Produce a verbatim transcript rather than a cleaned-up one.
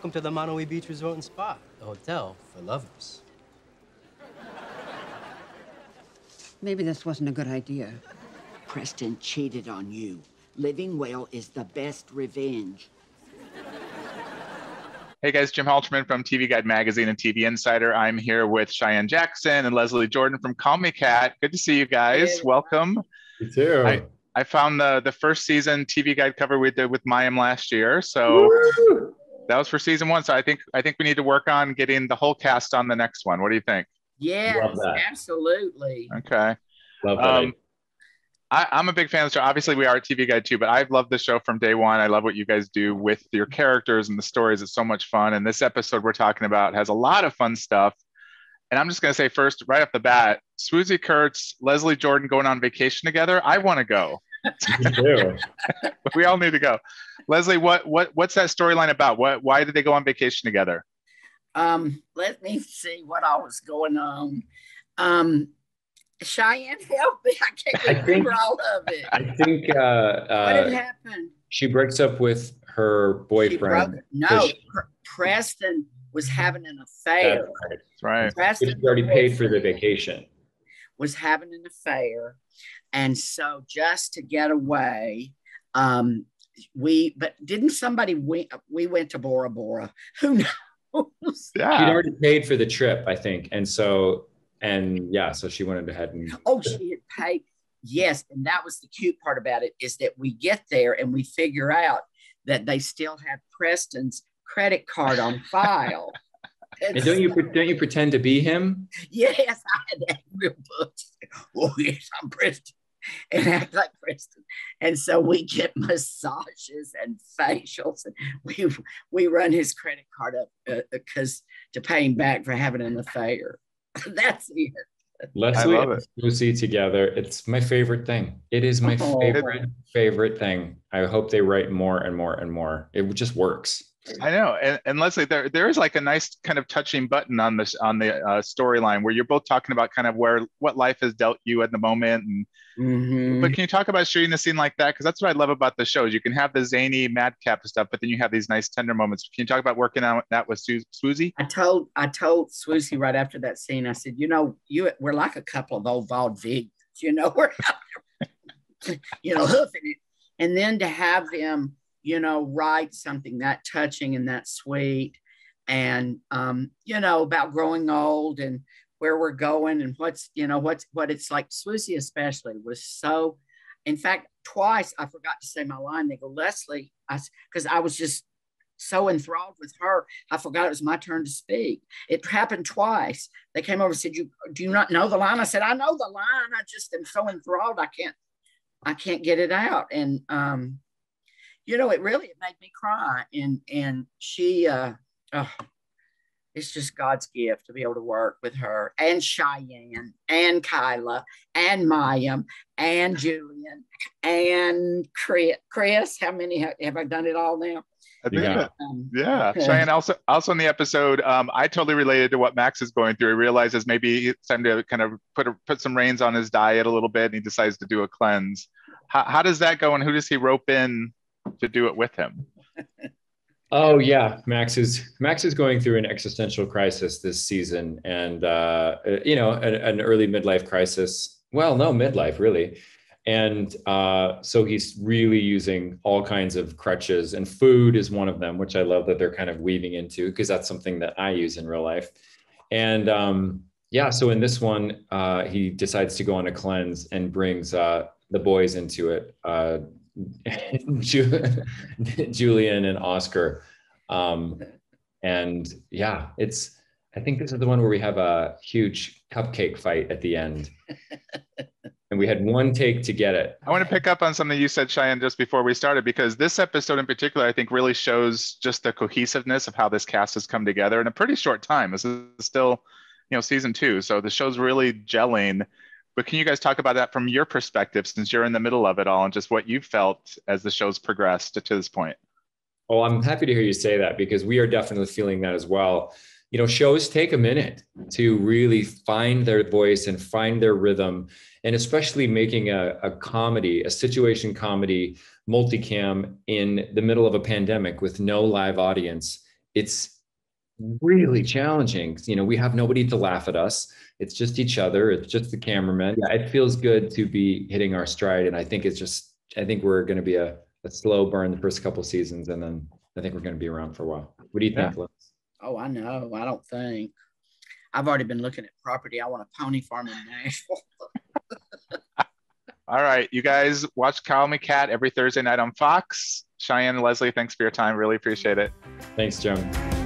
welcome to the Maui Beach Resort and Spa, the hotel for lovers. Maybe this wasn't a good idea. Preston cheated on you. Living well is the best revenge. Hey guys, Jim Halterman from T V Guide Magazine and T V Insider. I'm here with Cheyenne Jackson and Leslie Jordan from Call Me Kat. Good to see you guys. Hey. Welcome. You too. I, I found the, the first season T V Guide cover we did with Mayim last year. So Woo! That was for season one. So I think, I think we need to work on getting the whole cast on the next one. What do you think? Yes, absolutely. Okay. Love that. Um, I, I'm a big fan of the show. Obviously, we are T V Guide too, but I've loved the show from day one. I love what you guys do with your characters and the stories. It's so much fun. And this episode we're talking about has a lot of fun stuff. And I'm just going to say first, right off the bat, Swoosie Kurtz, Leslie Jordan going on vacation together. I want to go. You do. We all need to go. Leslie, what what what's that storyline about? What why did they go on vacation together? Um, let me see what all was going on. Um, Cheyenne, help me. I can't remember all of it. I think uh, uh, what had happened? She breaks up with her boyfriend. Broke, no, she, Preston was having an affair. That's right. Preston she already paid for the vacation. Was having an affair. And so just to get away, um, we, but didn't somebody, we, we went to Bora Bora. Who knows? Yeah. She'd already paid for the trip, I think. And so, and yeah, so she went ahead and... Oh, she had paid. Yes. And that was the cute part about it is that we get there and we figure out that they still have Preston's credit card on file. And, and don't so, you don't you pretend to be him? Yes, I had that real book. Oh, yes, I'm Preston. And act like Preston. And so we get massages and facials, and we we run his credit card up because uh, to pay him back for having an affair. That's it. Leslie and Lucy together. It's my favorite thing. It is my oh, favorite man. favorite thing. I hope they write more and more and more. It just works. I know, and, and Leslie, there there is like a nice kind of touching button on this on the uh, storyline where you're both talking about kind of where what life has dealt you at the moment, and mm-hmm. But can you talk about shooting a scene like that? Because that's what I love about the show. You can have the zany madcap stuff, but then you have these nice tender moments. Can you talk about working on that with Su Swoosie? I told I told Swoosie right after that scene. I said, you know, you we're like a couple of old vaudevilles, you know, we're you know hoofing it, and then to have them. You know, write something that touching and that sweet and, um, you know, about growing old and where we're going and what's, you know, what's, what it's like. Swoosie especially was so, in fact, twice I forgot to say my line. They go, Leslie, I, cause I was just so enthralled with her. I forgot it was my turn to speak. It happened twice. They came over and said, you, do you not know the line? I said, I know the line. I just am so enthralled. I can't, I can't get it out. And, um, you know, it really, it made me cry. And, and she, uh, oh, it's just God's gift to be able to work with her and Cheyenne and Kyla and Mayim and Julian and Chris. Chris, how many have, have I done it all now? Yeah, um, yeah. Okay. Cheyenne, also also in the episode, um, I totally related to what Max is going through. He realizes maybe it's time to kind of put, a, put some reins on his diet a little bit, and he decides to do a cleanse. How, how does that go, and who does he rope in to do it with him? Oh yeah, Max is Max is going through an existential crisis this season, and uh, you know, an, an early midlife crisis. Well, no, midlife really, and uh, so he's really using all kinds of crutches, and food is one of them, which I love that they're kind of weaving into because that's something that I use in real life, and um, yeah. So in this one, uh, he decides to go on a cleanse and brings uh, the boys into it. Uh, Julian and Oscar, um, and yeah, it's. I think this is the one where we have a huge cupcake fight at the end, and we had one take to get it. I want to pick up on something you said, Cheyenne, just before we started, because this episode in particular, I think, really shows just the cohesiveness of how this cast has come together in a pretty short time. This is still, you know, season two, so the show's really gelling. But can you guys talk about that from your perspective, since you're in the middle of it all, and just what you felt as the show's progressed to, to this point? Oh, I'm happy to hear you say that, because we are definitely feeling that as well. You know, shows take a minute to really find their voice and find their rhythm, and especially making a, a comedy, a situation comedy, multicam in the middle of a pandemic with no live audience it's really challenging. You know, we have nobody to laugh at us. It's just each other. It's just the cameraman. Yeah, it feels good to be hitting our stride. And I think it's just, I think we're going to be a, a slow burn the first couple of seasons. And then I think we're going to be around for a while. What do you think, Liz? Oh, I know. I don't think. I've already been looking at property. I want a pony farm in Nashville. All right, you guys watch Call Me Kat every Thursday night on Fox. Cheyenne and Leslie, thanks for your time. Really appreciate it. Thanks, Joan.